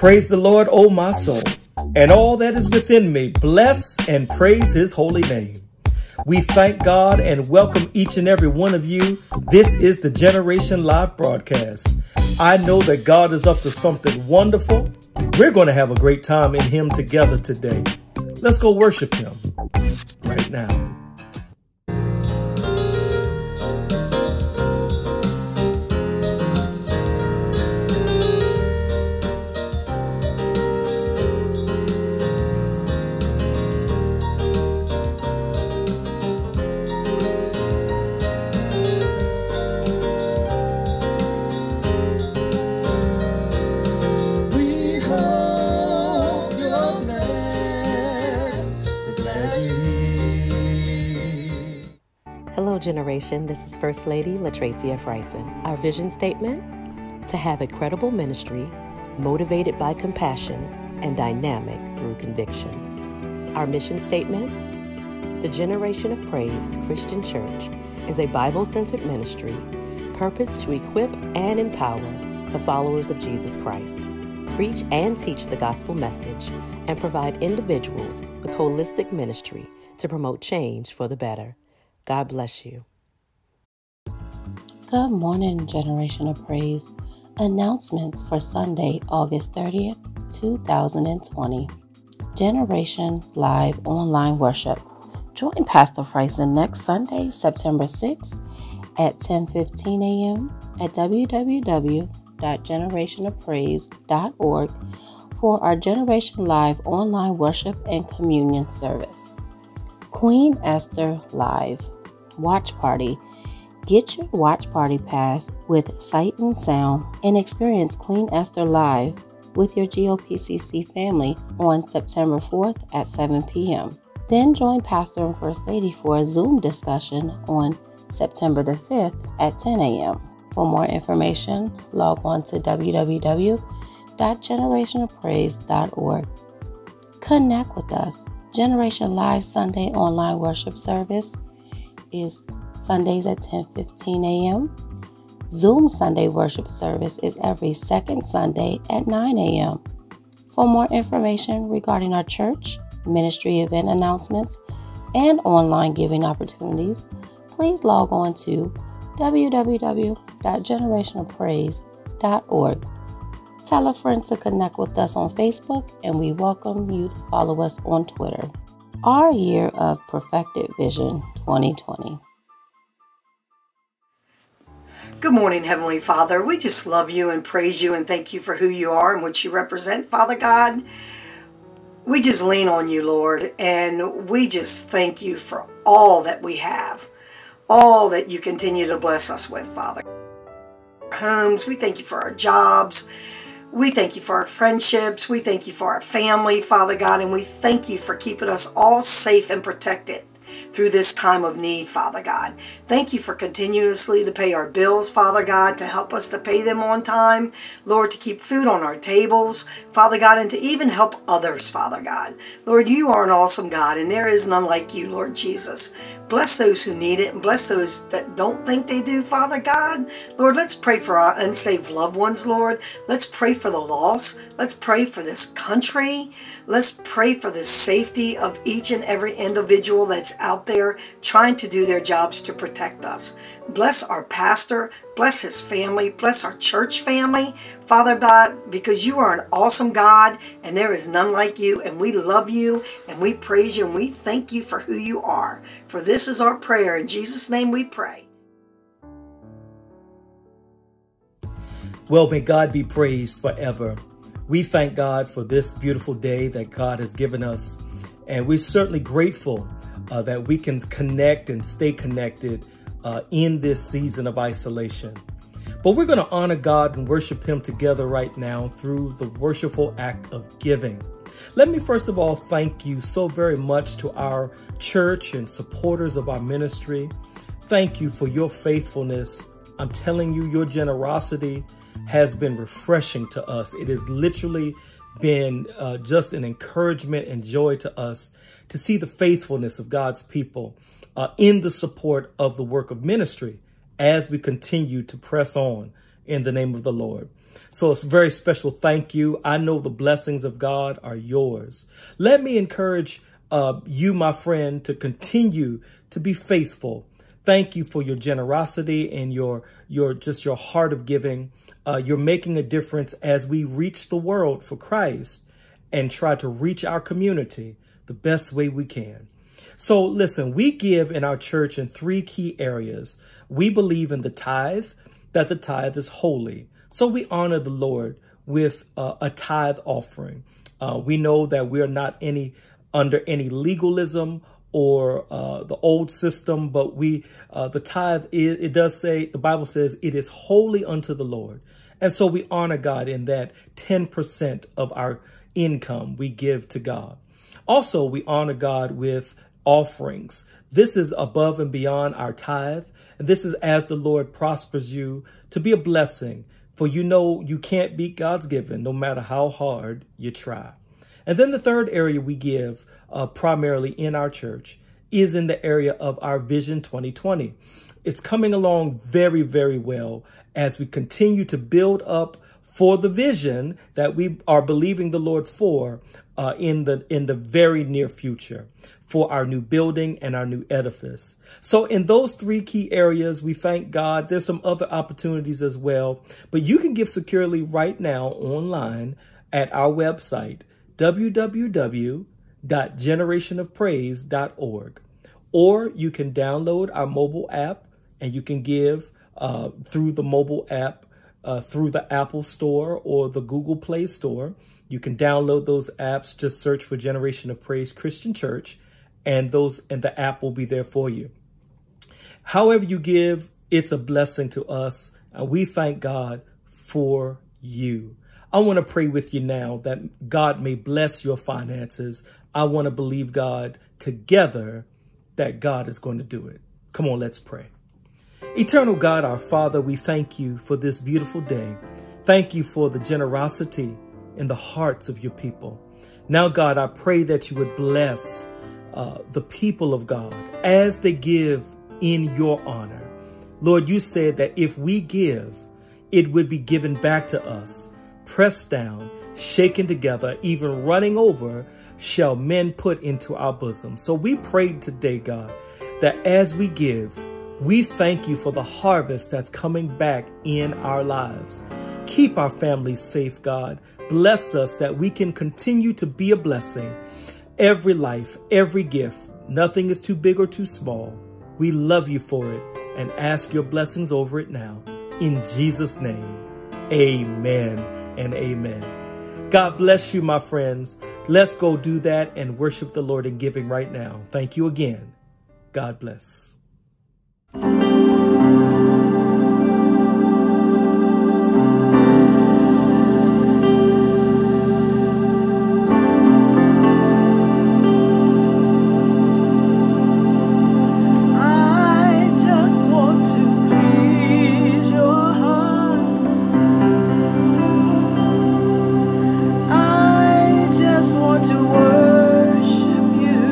Praise the Lord, O my soul, and all that is within me. Bless and praise his holy name. We thank God and welcome each and every one of you. This is the Generation Live broadcast. I know that God is up to something wonderful. We're going to have a great time in him together today. Let's go worship him right now. Generation, this is First Lady LaTrecia Frieson. Our vision statement: to have a credible ministry, motivated by compassion and dynamic through conviction. Our mission statement: the Generation of Praise Christian Church is a Bible-centered ministry, purposed to equip and empower the followers of Jesus Christ, preach and teach the gospel message, and provide individuals with holistic ministry to promote change for the better. God bless you. Good morning, Generation of Praise. Announcements for Sunday, August 30th, 2020. Generation Live Online Worship. Join Pastor Frieson next Sunday, September 6th at 10:15 a.m. at www.generationofpraise.org for our Generation Live Online Worship and Communion Service. Queen Esther Live Watch Party. Get your watch party pass with Sight and Sound and experience Queen Esther Live with your GOPCC family on September 4th at 7 p.m. Then join Pastor and First Lady for a Zoom discussion on September the 5th at 10 a.m. For more information, log on to www.generationofpraise.org. Connect with us. Generation Live Sunday online worship service is Sundays at 10:15 a.m. Zoom Sunday worship service is every second Sunday at 9 a.m. For more information regarding our church, ministry event announcements, and online giving opportunities, please log on to www.generationofpraise.org. Tell a friend to connect with us on Facebook, and we welcome you to follow us on Twitter. Our year of perfected vision, 2020. Good morning, Heavenly Father. We just love you and praise you and thank you for who you are and what you represent, Father God. We just lean on you, Lord, and we just thank you for all that we have, all that you continue to bless us with, Father. Our homes, we thank you for our jobs. We thank you for our friendships. We thank you for our family, Father God, and we thank you for keeping us all safe and protected through this time of need, Father God. Thank you for continuously to pay our bills, Father God, to help us to pay them on time, Lord, to keep food on our tables, Father God, and to even help others, Father God. Lord, you are an awesome God, and there is none like you, Lord Jesus. Bless those who need it and bless those that don't think they do, Father God. Lord, let's pray for our unsaved loved ones, Lord. Let's pray for the lost. Let's pray for this country. Let's pray for the safety of each and every individual that's out there trying to do their jobs to protect us. Bless our pastor. Bless his family. Bless our church family, Father God, because you are an awesome God and there is none like you. And we love you and we praise you and we thank you for who you are. For this is our prayer. In Jesus' name we pray. Well, may God be praised forever. We thank God for this beautiful day that God has given us. And we're certainly grateful that we can connect and stay connected in this season of isolation. But we're going to honor God and worship him together right now through the worshipful act of giving. Let me first of all thank you so very much to our church and supporters of our ministry. Thank you for your faithfulness. I'm telling you, your generosity has been refreshing to us. It has literally been just an encouragement and joy to us to see the faithfulness of God's people in the support of the work of ministry as we continue to press on in the name of the Lord. So it's a very special thank you. I know the blessings of God are yours. Let me encourage you, my friend, to continue to be faithful. Thank you for your generosity and your heart of giving. You're making a difference as we reach the world for Christ and try to reach our community the best way we can. So listen, we give in our church in three key areas. We believe in the tithe, that the tithe is holy. So we honor the Lord with a tithe offering. We know that we are not under any legalism or the old system, but the tithe, it does say, the Bible says, it is holy unto the Lord. And so we honor God in that 10% of our income we give to God. Also, we honor God with offerings. This is above and beyond our tithe. And this is as the Lord prospers you to be a blessing. For you know you can't beat God's giving no matter how hard you try. And then the third area we give primarily in our church is in the area of our Vision 2020. It's coming along very, very well as we continue to build up for the vision that we are believing the Lord for in the very near future for our new building and our new edifice. So in those three key areas, we thank God. There's some other opportunities as well, but you can give securely right now online at our website, www.generationofpraise.org. Or you can download our mobile app and you can give through the mobile app, through the Apple Store or the Google Play Store. You can download those apps, just search for Generation of Praise Christian Church, and the app will be there for you. However you give, it's a blessing to us, and we thank God for you. I want to pray with you now that God may bless your finances. I want to believe God together that God is going to do it. Come on, let's pray. Eternal God, our Father, we thank you for this beautiful day. Thank you for the generosity in the hearts of your people. Now, God, I pray that you would bless the people of God as they give in your honor. Lord, you said that if we give, it would be given back to us. Pressed down, shaken together, even running over, shall men put into our bosom. So we pray today, God, that as we give, we thank you for the harvest that's coming back in our lives. Keep our families safe, God. Bless us that we can continue to be a blessing. Every life, every gift, nothing is too big or too small. We love you for it and ask your blessings over it now. In Jesus' name, amen. And amen. God bless you, my friends. Let's go do that and worship the Lord in giving right now. Thank you again. God bless. worship you.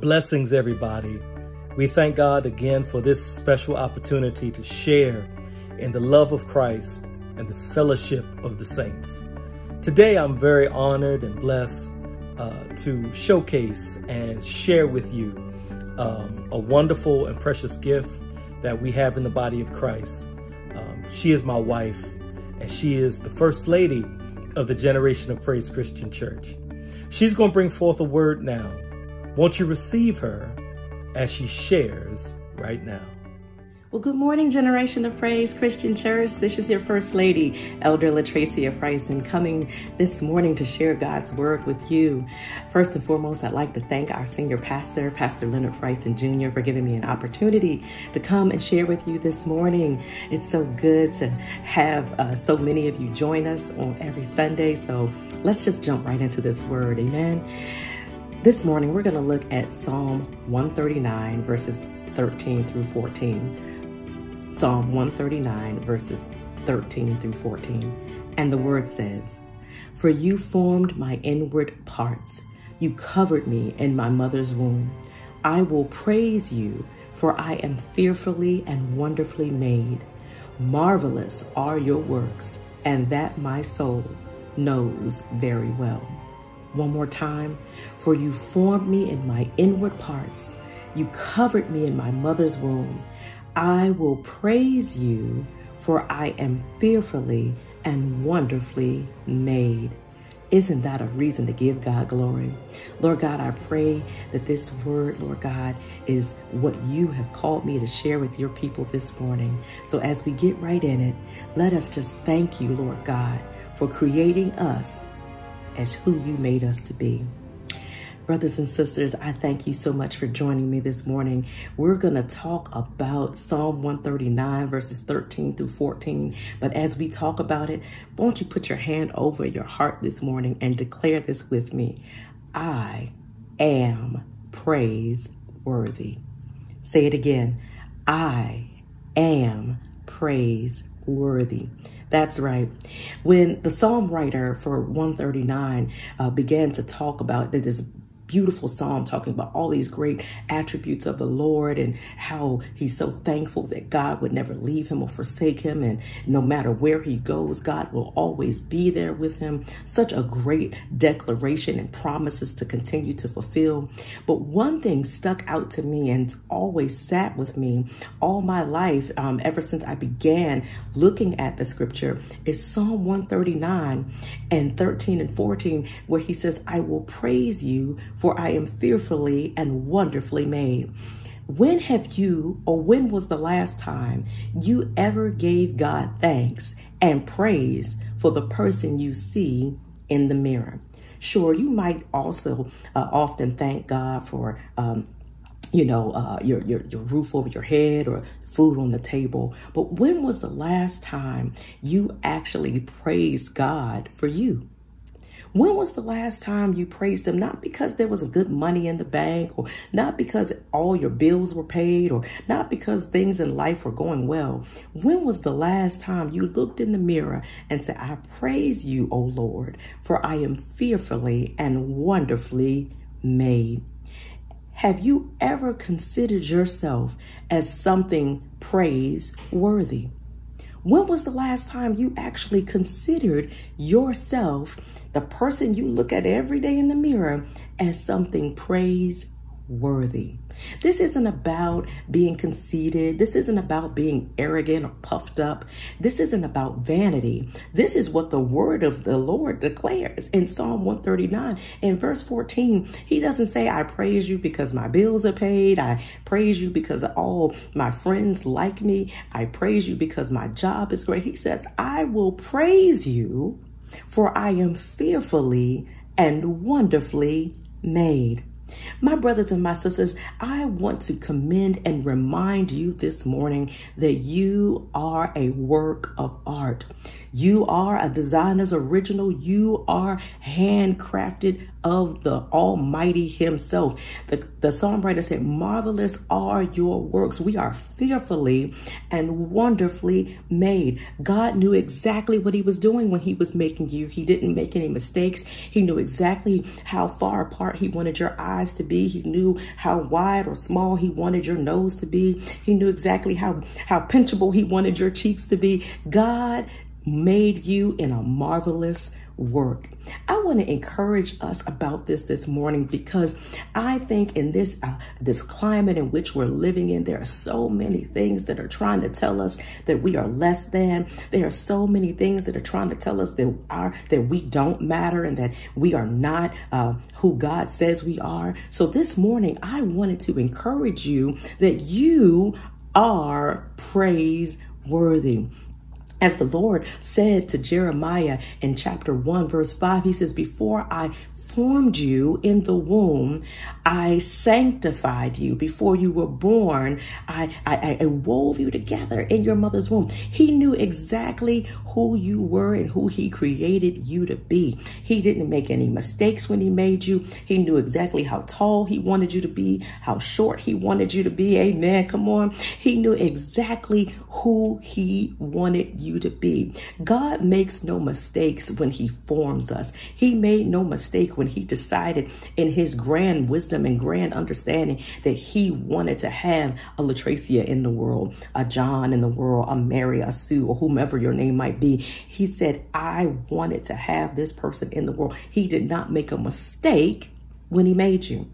blessings, everybody. We thank God again for this special opportunity to share in the love of Christ and the fellowship of the saints. Today, I'm very honored and blessed to showcase and share with you a wonderful and precious gift that we have in the body of Christ. She is my wife, and she is the First Lady of the Generation of Praise Christian Church. She's going to bring forth a word now. Won't you receive her as she shares right now? Well, good morning, Generation of Praise Christian Church. This is your First Lady, Elder LaTrecia Frieson, coming this morning to share God's word with you. First and foremost, I'd like to thank our senior pastor, Pastor Leonard Frieson Jr., for giving me an opportunity to come and share with you this morning. It's so good to have so many of you join us on every Sunday. So let's just jump right into this word, amen. This morning, we're going to look at Psalm 139, verses 13 through 14. Psalm 139, verses 13 through 14. And the word says, "For you formed my inward parts. You covered me in my mother's womb. I will praise you, for I am fearfully and wonderfully made. Marvelous are your works, and that my soul knows very well." One more time. "For you formed me in my inward parts. You covered me in my mother's womb. I will praise you, for I am fearfully and wonderfully made." Isn't that a reason to give God glory? Lord God, I pray that this word, Lord God, is what you have called me to share with your people this morning. So as we get right in it, let us just thank you, Lord God, for creating us as who you made us to be. Brothers and sisters, I thank you so much for joining me this morning. We're going to talk about Psalm 139, verses 13 through 14. But as we talk about it, won't you put your hand over your heart this morning and declare this with me? I am praiseworthy. Say it again. I am praiseworthy. That's right. When the psalm writer for 139 began to talk about this beautiful psalm talking about all these great attributes of the Lord and how he's so thankful that God would never leave him or forsake him. And no matter where he goes, God will always be there with him. Such a great declaration and promises to continue to fulfill. But one thing stuck out to me and always sat with me all my life, ever since I began looking at the scripture, is Psalm 139 and 13 and 14, where he says, "I will praise you, for I am fearfully and wonderfully made." When have you, or when was the last time you ever gave God thanks and praise for the person you see in the mirror? Sure, you might also often thank God for, your roof over your head or food on the table. But when was the last time you actually praised God for you? When was the last time you praised him? Not because there was good money in the bank, or not because all your bills were paid, or not because things in life were going well. When was the last time you looked in the mirror and said, "I praise you, O Lord, for I am fearfully and wonderfully made"? Have you ever considered yourself as something praiseworthy? When was the last time you actually considered yourself, the person you look at every day in the mirror, as something praiseworthy? This isn't about being conceited. This isn't about being arrogant or puffed up. This isn't about vanity. This is what the word of the Lord declares in Psalm 139. In verse 14, he doesn't say, "I praise you because my bills are paid. I praise you because all my friends like me. I praise you because my job is great." He says, "I will praise you, for I am fearfully and wonderfully made." My brothers and my sisters, I want to commend and remind you this morning that you are a work of art. You are a designer's original. You are handcrafted of the Almighty himself. The psalm writer said, "Marvelous are your works." We are fearfully and wonderfully made. God knew exactly what he was doing when he was making you. He didn't make any mistakes. He knew exactly how far apart he wanted your eyes eyes to be. He knew how wide or small he wanted your nose to be. He knew exactly how pinchable he wanted your cheeks to be. God made you in a marvelous work. I want to encourage us about this morning, because I think in this climate in which we're living in, there are so many things that are trying to tell us that we are less than. There are so many things that are trying to tell us that we don't matter and that we are not who God says we are. So this morning, I wanted to encourage you that you are praiseworthy. As the Lord said to Jeremiah in chapter 1, verse 5, he says, before I formed you in the womb, I sanctified you. Before you were born, I wove you together in your mother's womb. He knew exactly who you were and who he created you to be. He didn't make any mistakes when he made you. He knew exactly how tall he wanted you to be, how short he wanted you to be. Amen. Come on. He knew exactly who he wanted you to be. God makes no mistakes when he forms us. He made no mistake when he decided in his grand wisdom and grand understanding that he wanted to have a LaTrecia in the world, a John in the world, a Mary, a Sue, or whomever your name might be. He said, I wanted to have this person in the world. He did not make a mistake when he made you.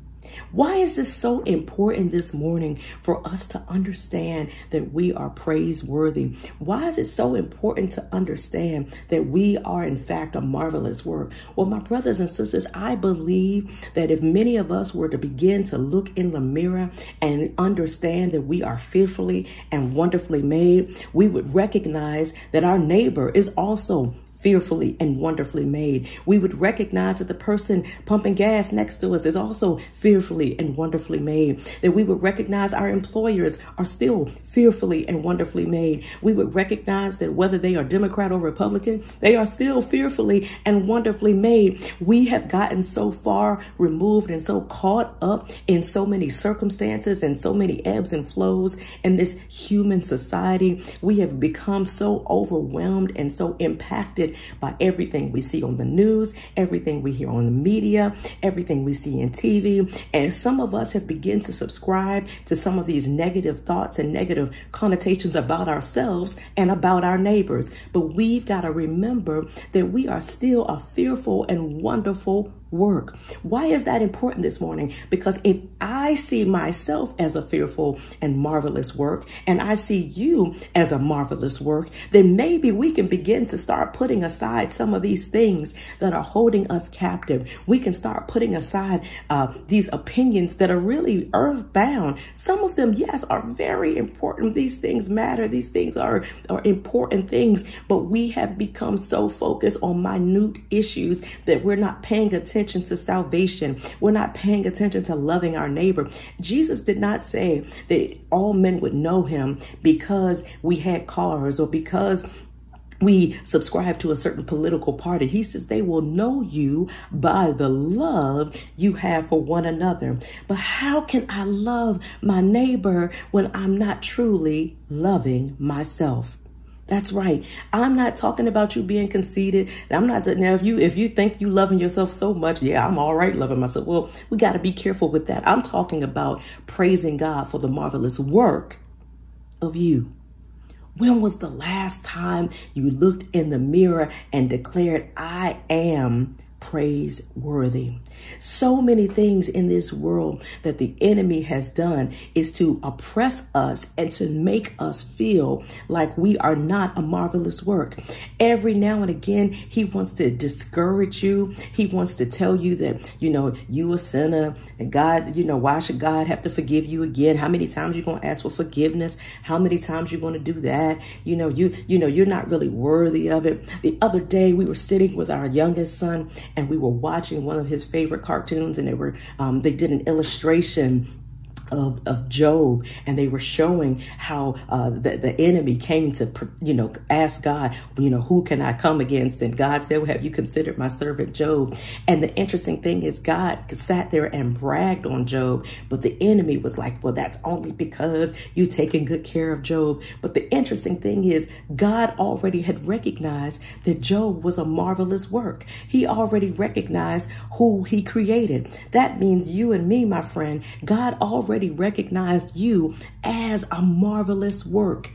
Why is this so important this morning for us to understand that we are praiseworthy? Why is it so important to understand that we are, in fact, a marvelous work? Well, my brothers and sisters, I believe that if many of us were to begin to look in the mirror and understand that we are fearfully and wonderfully made, we would recognize that our neighbor is also fearfully and wonderfully made. We would recognize that the person pumping gas next to us is also fearfully and wonderfully made. That we would recognize our employers are still fearfully and wonderfully made. We would recognize that whether they are Democrat or Republican, they are still fearfully and wonderfully made. We have gotten so far removed and so caught up in so many circumstances and so many ebbs and flows in this human society. We have become so overwhelmed and so impacted by everything we see on the news, everything we hear on the media, everything we see in TV. And some of us have begun to subscribe to some of these negative thoughts and negative connotations about ourselves and about our neighbors. But we've got to remember that we are still a fearful and wonderful work. Why is that important this morning? Because if I see myself as a fearful and marvelous work, and I see you as a marvelous work, then maybe we can begin to start putting aside some of these things that are holding us captive. We can start putting aside these opinions that are really earthbound. Some of them, yes, are very important. These things matter. These things are important things, but we have become so focused on minute issues that we're not paying attention to salvation. We're not paying attention to loving our neighbor. Jesus did not say that all men would know him because we had cars or because we subscribe to a certain political party. He says they will know you by the love you have for one another. But how can I love my neighbor when I'm not truly loving myself? That's right. I'm not talking about you being conceited. I'm not. Now, if you think you loving yourself so much, yeah, I'm all right loving myself. Well, we got to be careful with that. I'm talking about praising God for the marvelous work of you. When was the last time you looked in the mirror and declared, I am praiseworthy? So many things in this world that the enemy has done is to oppress us and to make us feel like we are not a marvelous work. Every now and again, he wants to discourage you. He wants to tell you that, you a sinner and God, why should God have to forgive you again? How many times you're going to ask for forgiveness? How many times you're going to do that? You're not really worthy of it. The other day we were sitting with our youngest son and we were watching one of his favorite cartoons, and they did an illustration of Job, and they were showing how the enemy came to, ask God, who can I come against? And God said, well, have you considered my servant Job? And the interesting thing is God sat there and bragged on Job, but the enemy was like, well, that's only because you taking good care of Job. But the interesting thing is God already had recognized that Job was a marvelous work. He already recognized who he created. That means you and me, my friend, God already recognized you as a marvelous work.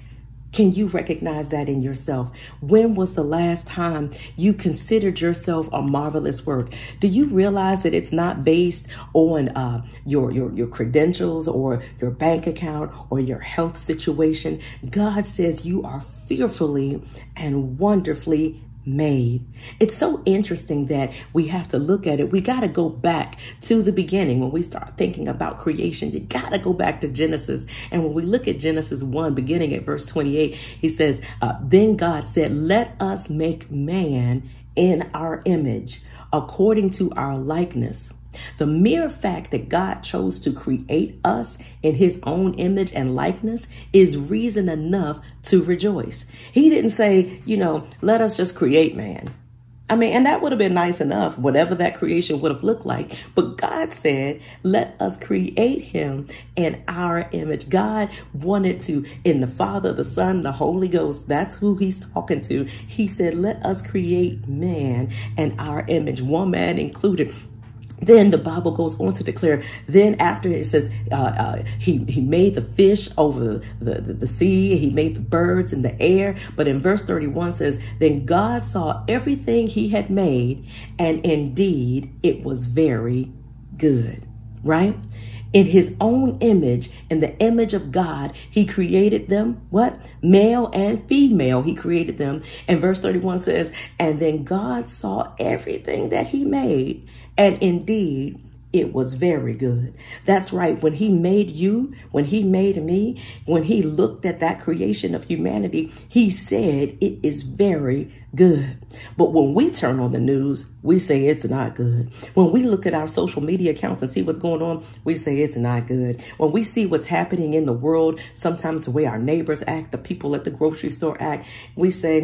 Can you recognize that in yourself? When was the last time you considered yourself a marvelous work? Do you realize that it's not based on your credentials or your bank account or your health situation? God says you are fearfully and wonderfully made. It's so interesting that we have to look at it. We got to go back to the beginning. When we start thinking about creation, you got to go back to Genesis. And when we look at Genesis 1, beginning at verse 28, he says, then God said, let us make man in our image, according to our likeness. The mere fact that God chose to create us in his own image and likeness is reason enough to rejoice. He didn't say, let us just create man. I mean, and that would have been nice enough, whatever that creation would have looked like. But God said, let us create him in our image. God wanted to, in the Father, the Son, the Holy Ghost, that's who he's talking to. He said, let us create man in our image, one man included. Then the Bible goes on to declare, then after it says, he made the fish over the sea, he made the birds in the air. But in verse 31 says, then God saw everything he had made, and indeed it was very good, right? In his own image, in the image of God, he created them, what? Male and female, he created them. And verse 31 says, and then God saw everything that he made, and indeed, it was very good. That's right. When he made you, when he made me, when he looked at that creation of humanity, he said it is very good. But when we turn on the news, we say it's not good. When we look at our social media accounts and see what's going on, we say it's not good. When we see what's happening in the world, sometimes the way our neighbors act, the people at the grocery store act, we say,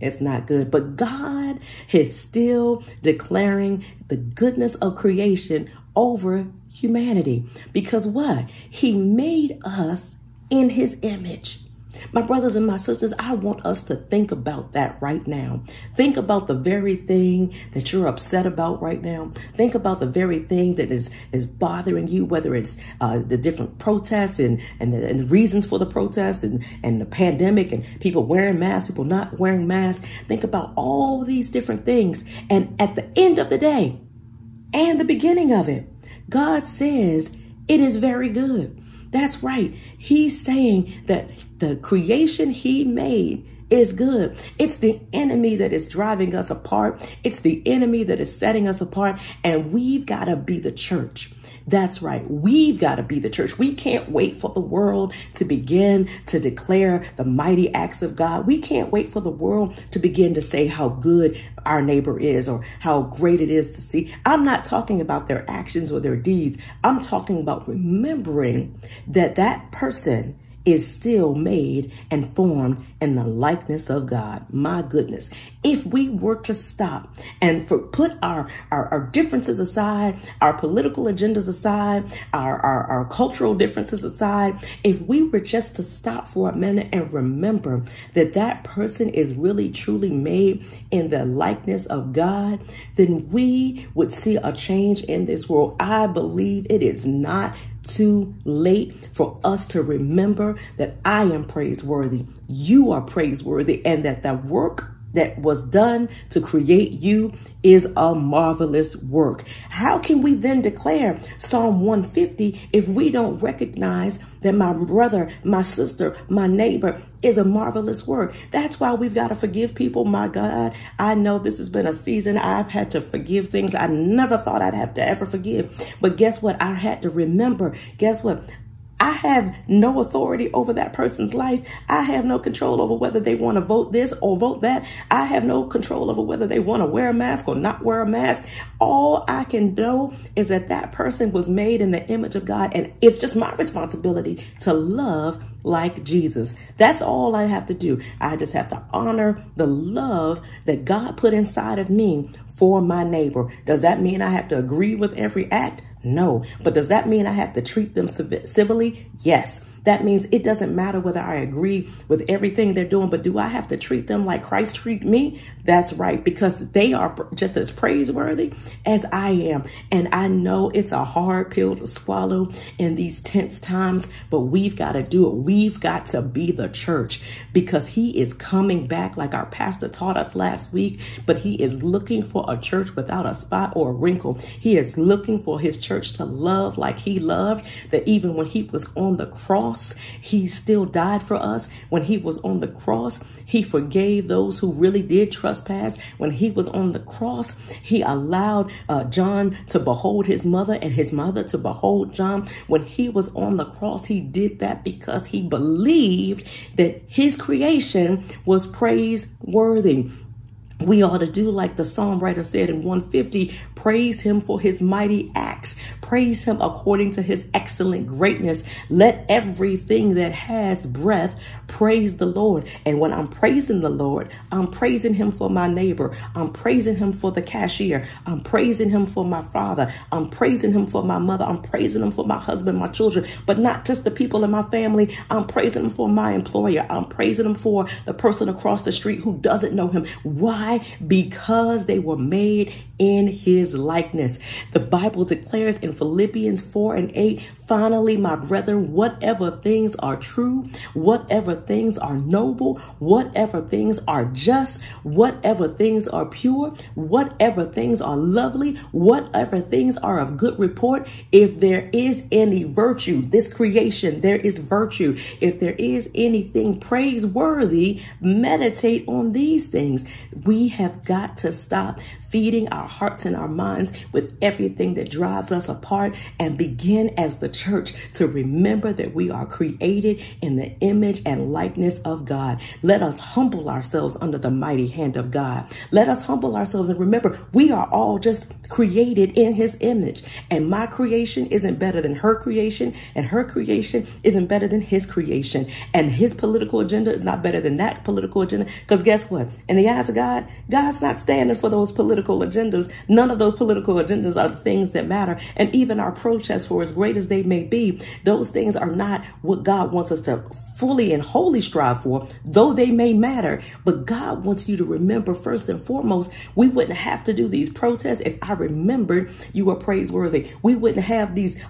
it's not good. But God is still declaring the goodness of creation over humanity. Because what? He made us in his image. My brothers and my sisters, I want us to think about that right now. Think about the very thing that you're upset about right now. Think about the very thing that is bothering you, whether it's the different protests and the reasons for the protests and the pandemic and people wearing masks, people not wearing masks. Think about all these different things. And at the end of the day and the beginning of it, God says it is very good. That's right. He's saying that the creation he made is good. It's the enemy that is driving us apart. It's the enemy that is setting us apart. And we've got to be the church. That's right. We've got to be the church. We can't wait for the world to begin to declare the mighty acts of God. We can't wait for the world to begin to say how good our neighbor is or how great it is to see. I'm not talking about their actions or their deeds. I'm talking about remembering that that person is still made and formed in the likeness of God. My goodness. If we were to stop and put our differences aside, our political agendas aside, our cultural differences aside, if we were just to stop for a minute and remember that that person is really truly made in the likeness of God, then we would see a change in this world. I believe it is not too late for us to remember that I am praiseworthy, you are praiseworthy, and that the work that was done to create you is a marvelous work. How can we then declare Psalm 150 if we don't recognize that my brother, my sister, my neighbor is a marvelous work? That's why we've got to forgive people. My God, I know this has been a season I've had to forgive things I never thought I'd have to ever forgive. But guess what? I had to remember, guess what? I have no authority over that person's life. I have no control over whether they want to vote this or vote that. I have no control over whether they want to wear a mask or not wear a mask. All I can know is that that person was made in the image of God, and it's just my responsibility to love like Jesus. That's all I have to do. I just have to honor the love that God put inside of me for my neighbor. Does that mean I have to agree with every act? No. But does that mean I have to treat them civilly? Yes. That means it doesn't matter whether I agree with everything they're doing, but do I have to treat them like Christ treated me? That's right, because they are just as praiseworthy as I am. And I know it's a hard pill to swallow in these tense times, but we've got to do it. We've got to be the church, because he is coming back, like our pastor taught us last week, but he is looking for a church without a spot or a wrinkle. He is looking for his church to love like he loved, that even when he was on the cross, he still died for us. When he was on the cross, he forgave those who really did trespass. When he was on the cross, he allowed John to behold his mother and his mother to behold John. When he was on the cross, he did that because he believed that his creation was praiseworthy. We ought to do like the psalm writer said in 150, praise him for his mighty acts. Praise him according to his excellent greatness. Let everything that has breath praise the Lord. And when I'm praising the Lord, I'm praising him for my neighbor. I'm praising him for the cashier. I'm praising him for my father. I'm praising him for my mother. I'm praising him for my husband, my children, but not just the people in my family. I'm praising him for my employer. I'm praising him for the person across the street who doesn't know him. Why? Because they were made in his likeness. The Bible declares in Philippians 4:8, finally, my brethren, whatever things are true, whatever things are noble, whatever things are just, whatever things are pure, whatever things are lovely, whatever things are of good report, if there is any virtue, this creation, there is virtue. If there is anything praiseworthy, meditate on these things. We have got to stop feeding our hearts and our minds with everything that drives us apart and begin as the church to remember that we are created in the image and likeness of God. Let us humble ourselves under the mighty hand of God. Let us humble ourselves and remember we are all just created in his image, and my creation isn't better than her creation, and her creation isn't better than his creation, and his political agenda is not better than that political agenda, because guess what? In the eyes of God, God's not standing for those political agendas. None of those political agendas are the things that matter. And even our protests, for as great as they may be, those things are not what God wants us to fully and wholly strive for, though they may matter. But God wants you to remember, first and foremost, we wouldn't have to do these protests if I remembered you were praiseworthy. We wouldn't have these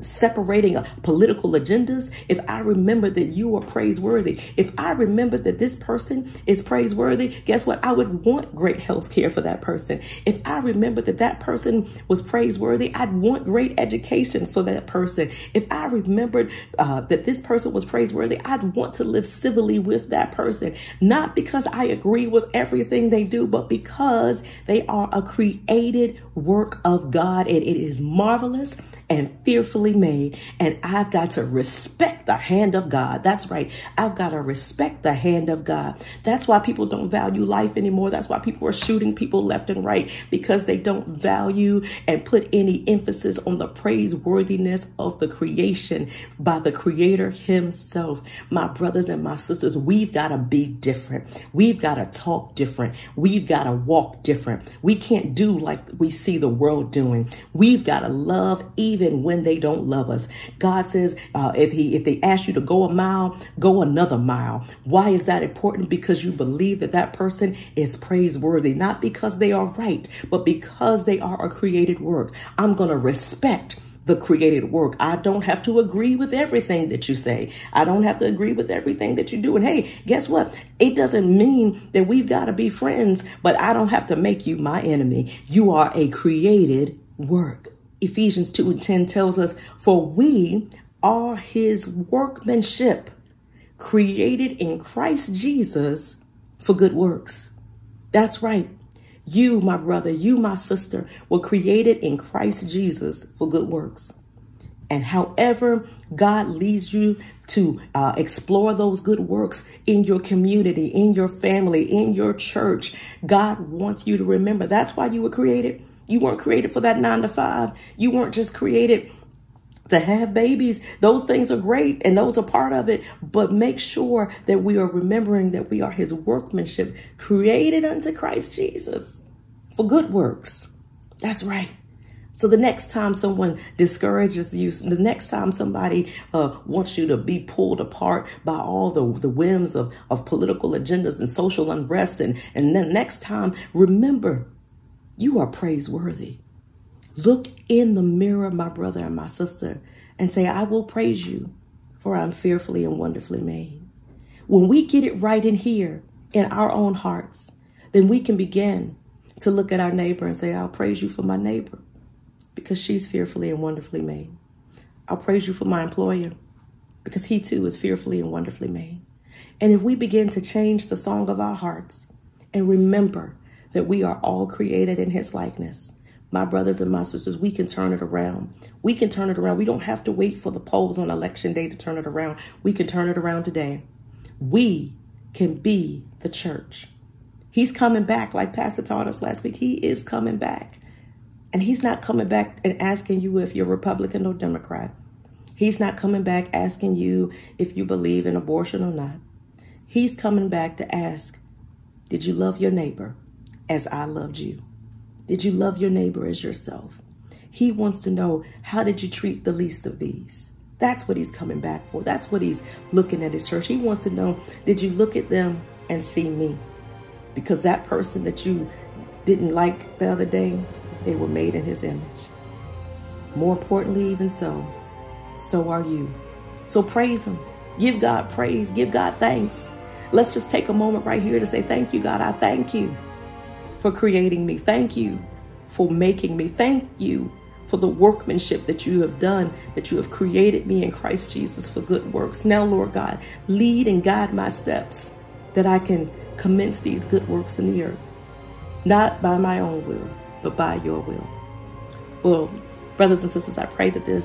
separating political agendas if I remembered that you were praiseworthy. If I remembered that this person is praiseworthy, guess what? I would want great health care for that person. If I remembered that that person was praiseworthy, I'd want great education for that person. If I remembered that this person was praiseworthy, I'd want to live civilly with that person, not because I agree with everything they do, but because they are a created work of God, and it is marvelous and fearfully made. And I've got to respect the hand of God. That's right. I've got to respect the hand of God. That's why people don't value life anymore. That's why people are shooting people left and right, because they don't value and put any emphasis on the praiseworthiness of the creation by the Creator himself. My brothers and my sisters, we've got to be different. We've got to talk different. We've got to walk different. We can't do like we see the world doing. We've got to love even when they don't love us. God says, if they ask you to go a mile, go another mile. Why is that important? Because you believe that that person is praiseworthy, not because they are right, but because they are a created work. I'm going to respect the created work. I don't have to agree with everything that you say. I don't have to agree with everything that you do. And hey, guess what? It doesn't mean that we've got to be friends, but I don't have to make you my enemy. You are a created work. Ephesians 2:10 tells us, for we are his workmanship, created in Christ Jesus for good works. That's right. You, my brother, you, my sister, were created in Christ Jesus for good works. And however God leads you to explore those good works in your community, in your family, in your church, God wants you to remember that's why you were created. You weren't created for that 9 to 5. You weren't just created to have babies. Those things are great and those are part of it, but make sure that we are remembering that we are his workmanship, created unto Christ Jesus for good works. That's right. So the next time someone discourages you, the next time somebody wants you to be pulled apart by all the whims of political agendas and social unrest, and then next time, remember, you are praiseworthy. Look in the mirror, my brother and my sister, and say, I will praise you, for I'm fearfully and wonderfully made. When we get it right in here, in our own hearts, then we can begin to look at our neighbor and say, I'll praise you for my neighbor, because she's fearfully and wonderfully made. I'll praise you for my employer, because he too is fearfully and wonderfully made. And if we begin to change the song of our hearts and remember that we are all created in his likeness, my brothers and my sisters, we can turn it around. We can turn it around. We don't have to wait for the polls on election day to turn it around. We can turn it around today. We can be the church. He's coming back, like Pastor taught us last week. He is coming back. And he's not coming back and asking you if you're Republican or Democrat. He's not coming back asking you if you believe in abortion or not. He's coming back to ask, did you love your neighbor as I loved you? Did you love your neighbor as yourself? He wants to know, how did you treat the least of these? That's what he's coming back for. That's what he's looking at his church. He wants to know, did you look at them and see me? Because that person that you didn't like the other day, they were made in his image. More importantly, even so, so are you. So praise him. Give God praise. Give God thanks. Let's just take a moment right here to say, thank you, God. I thank you for creating me. Thank you for making me. Thank you for the workmanship that you have done, that you have created me in Christ Jesus for good works. Now, Lord God, lead and guide my steps, that I can commence these good works in the earth, not by my own will, but by your will. Well, brothers and sisters, I pray that this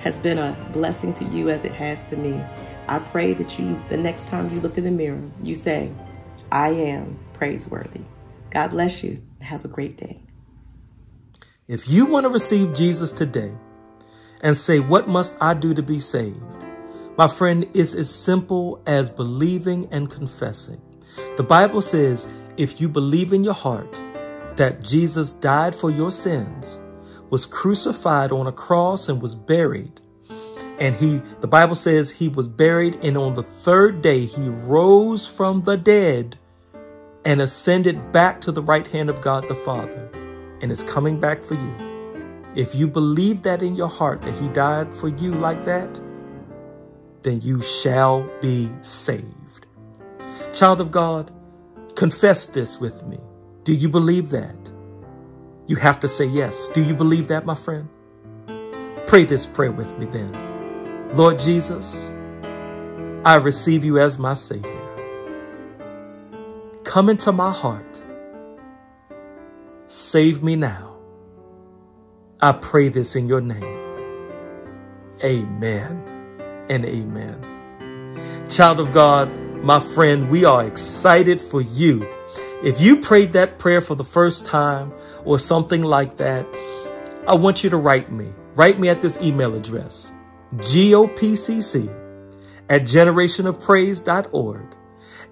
has been a blessing to you as it has to me. I pray that you, the next time you look in the mirror, you say, I am praiseworthy. God bless you. Have a great day. If you want to receive Jesus today and say, what must I do to be saved? My friend, it's as simple as believing and confessing. The Bible says, if you believe in your heart that Jesus died for your sins, was crucified on a cross and was buried, and the Bible says he was buried, and on the third day he rose from the dead and ascended back to the right hand of God the Father, and is coming back for you. If you believe that in your heart, that he died for you like that, then you shall be saved. Child of God, confess this with me. Do you believe that? You have to say yes. Do you believe that, my friend? Pray this prayer with me then. Lord Jesus, I receive you as my Savior. Come into my heart. Save me now. I pray this in your name. Amen and amen. Child of God, my friend, we are excited for you. If you prayed that prayer for the first time or something like that, I want you to write me. Write me at this email address, GOPCC@generationofpraise.org.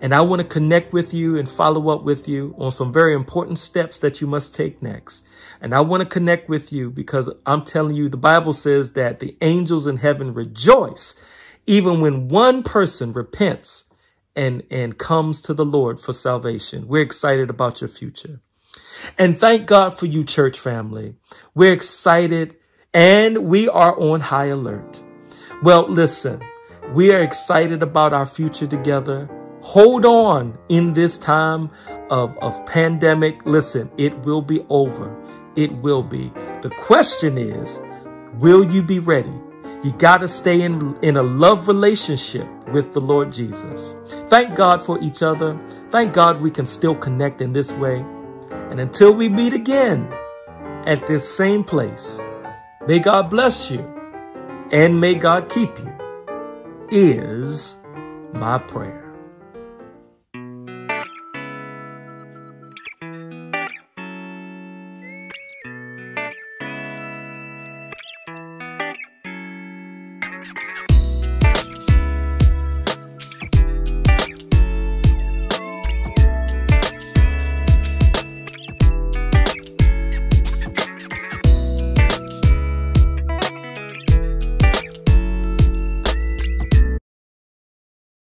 And I want to connect with you and follow up with you on some very important steps that you must take next. And I want to connect with you because I'm telling you, the Bible says that the angels in heaven rejoice even when one person repents and comes to the Lord for salvation. We're excited about your future. And thank God for you, church family. We're excited and we are on high alert. Well, listen, we are excited about our future together. Hold on in this time of pandemic. Listen, it will be over. It will be. The question is, will you be ready? You got to stay in a love relationship with the Lord Jesus. Thank God for each other. Thank God we can still connect in this way. And until we meet again at this same place, may God bless you and may God keep you, is my prayer.